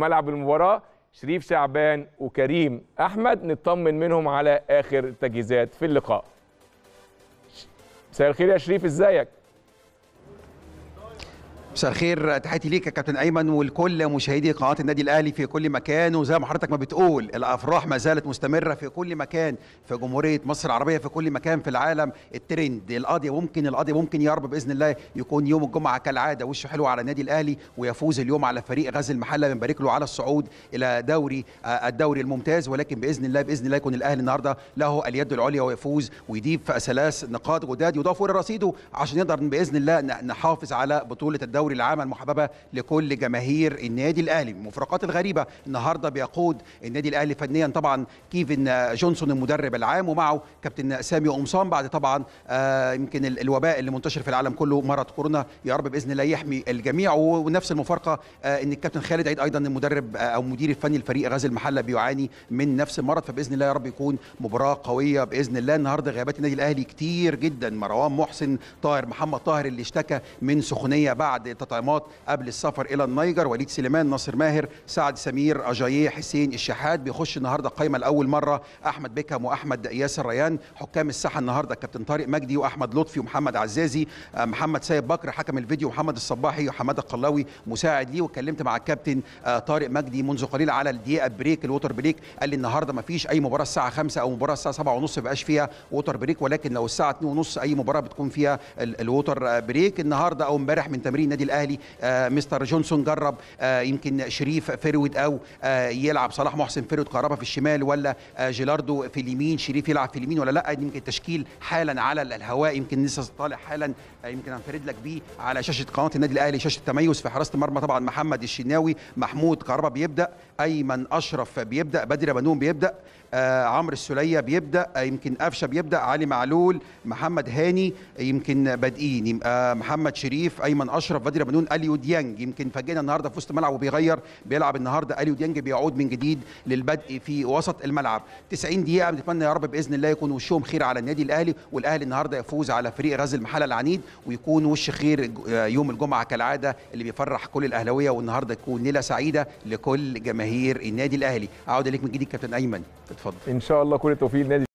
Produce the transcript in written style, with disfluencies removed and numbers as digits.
ملعب المباراة شريف شعبان وكريم أحمد، نطمن منهم على آخر التجهيزات في اللقاء. مساء الخير يا شريف، ازيك؟ مساء الخير، تحياتي ليك يا كابتن ايمن ولكل مشاهدي قناه النادي الاهلي في كل مكان. وزي ما حضرتك ما بتقول، الافراح ما زالت مستمره في كل مكان، في جمهوريه مصر العربيه، في كل مكان في العالم. الترند القضيه ممكن يا رب باذن الله يكون يوم الجمعه كالعاده وشه حلو على النادي الاهلي ويفوز اليوم على فريق غزل المحله. بنبارك له على الصعود الى دوري الدوري الممتاز، ولكن باذن الله يكون الاهلي النهارده له اليد العليا ويفوز ويجيب في 3 نقاط جداد يضافوا الى رصيده عشان نقدر باذن الله نحافظ على بطوله الدوري العام المحببه لكل جماهير النادي الاهلي. المفارقات الغريبه النهارده بيقود النادي الاهلي فنيا طبعا كيفن جونسون المدرب العام، ومعه كابتن سامي قمصان بعد طبعا يمكن الوباء اللي منتشر في العالم كله، مرض كورونا، يا رب باذن الله يحمي الجميع. ونفس المفارقه ان الكابتن خالد عيد ايضا المدرب او مدير الفني لفريق غزل المحله بيعاني من نفس المرض، فباذن الله يا رب يكون مباراه قويه باذن الله. النهارده غيابات النادي الاهلي كتير جدا، مروان محسن، طاهر محمد طاهر اللي اشتكى من سخونيه بعد تطعيمات قبل السفر الى النيجر، وليد سليمان، ناصر ماهر، سعد سمير، أجاييه، حسين الشحات بيخش النهارده القايمه لاول مره، احمد بيكهام واحمد ياسر ريان. حكام الساحه النهارده الكابتن طارق مجدي واحمد لطفي ومحمد عزازي، محمد سيد بكر حكم الفيديو، محمد الصباحي وحماده القلاوي مساعد ليه. واتكلمت مع الكابتن طارق مجدي منذ قليل على الدقيقه بريك الووتر بريك، قال لي النهارده ما فيش اي مباراه الساعه 5 او مباراه الساعه 7:30 ما بقاش فيها ووتر بريك، ولكن لو الساعه 2:30 اي مباراه بتكون فيها الووتر بريك. النهارده او امبارح من تمرين النادي الاهلي مستر جونسون جرب يمكن شريف فرويد او يلعب صلاح محسن فرويد كهربا في الشمال، ولا جيلاردو في اليمين، شريف يلعب في اليمين ولا لا. يمكن التشكيل حالا على الهواء، يمكن لسه طالع حالا، يمكن هنفرد لك بيه على شاشه قناه النادي الاهلي شاشه التميز. في حراسه المرمى طبعا محمد الشناوي، محمود كهربا بيبدا، ايمن اشرف بيبدا، بدر بنون بيبدا، عمرو السوليه بيبدا، يمكن قفشه بيبدا، علي معلول، محمد هاني يمكن بادئين، يبقى محمد شريف، ايمن اشرف، بدر بنون، اليو ديانج. يمكن فاجئنا النهارده في وسط الملعب وبيغير، بيلعب النهارده اليو ديانج، بيعود من جديد للبدء في وسط الملعب. 90 دقيقه بنتمنى يا رب باذن الله يكون وشهم خير على النادي الاهلي، والاهلي النهارده يفوز على فريق غزل المحله العنيد ويكون وش خير يوم الجمعه كالعاده اللي بيفرح كل الاهلاويه، والنهارده تكون ليله سعيده لكل جماهير النادي الاهلي. اعود اليك من جديد كابتن ايمن، اتفضل. ان شاء الله كل التوفيق للنادي